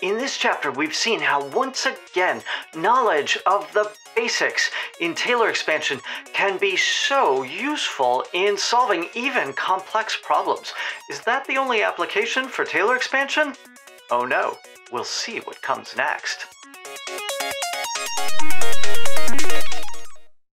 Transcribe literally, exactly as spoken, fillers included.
In this chapter, we've seen how once again, knowledge of the basics in Taylor expansion can be so useful in solving even complex problems. Is that the only application for Taylor expansion? Oh no, we'll see what comes next.